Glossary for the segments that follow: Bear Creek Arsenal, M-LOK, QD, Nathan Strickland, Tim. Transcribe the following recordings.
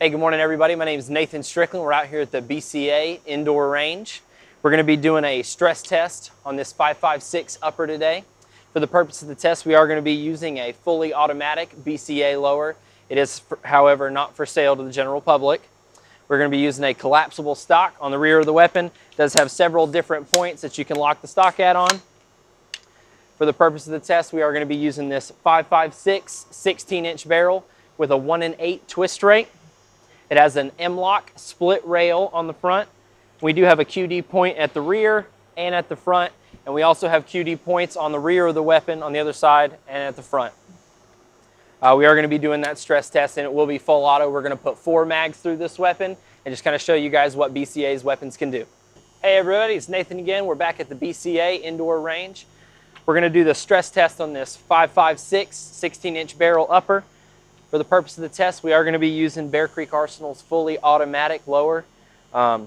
Hey, good morning everybody. My name is Nathan Strickland. We're out here at the BCA indoor range. We're going to be doing a stress test on this 5.56 upper today. For the purpose of the test, we are going to be using a fully automatic BCA lower. It is, however, not for sale to the general public. We're going to be using a collapsible stock on the rear of the weapon. It does have several different points that you can lock the stock at on. For the purpose of the test, we are going to be using this 5.56 16-inch barrel with a 1-in-8 twist rate. It has an M-LOK split rail on the front. We do have a QD point at the rear and at the front, and we also have QD points on the rear of the weapon on the other side and at the front. We are going to be doing that stress test, and it will be full auto. We're going to put 4 mags through this weapon and just kind of show you guys what BCA's weapons can do. Hey everybody, it's Nathan again. We're back at the BCA indoor range. We're going to do the stress test on this 5.56 16-inch barrel upper. For the purpose of the test, we are going to be using Bear Creek Arsenal's fully automatic lower. We're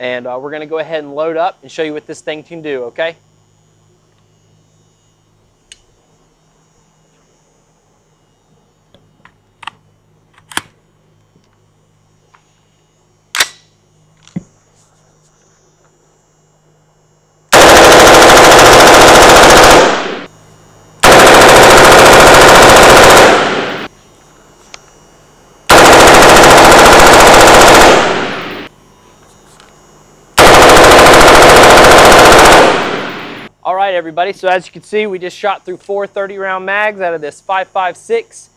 going to go ahead and load up and show you what this thing can do, okay? All right, everybody, so as you can see, we just shot through 4 30-round mags out of this 5.56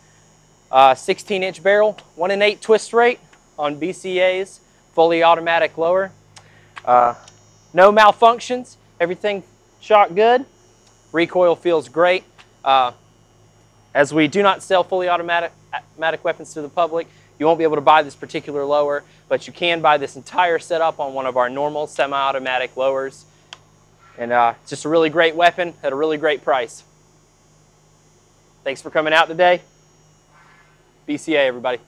16-inch barrel, 1-in-8 twist rate on BCA's fully automatic lower. No malfunctions, everything shot good. Recoil feels great. As we do not sell fully automatic weapons to the public, you won't be able to buy this particular lower, but you can buy this entire setup on one of our normal semi-automatic lowers. And it's just a really great weapon at a really great price. Thanks for coming out today. BCA, everybody.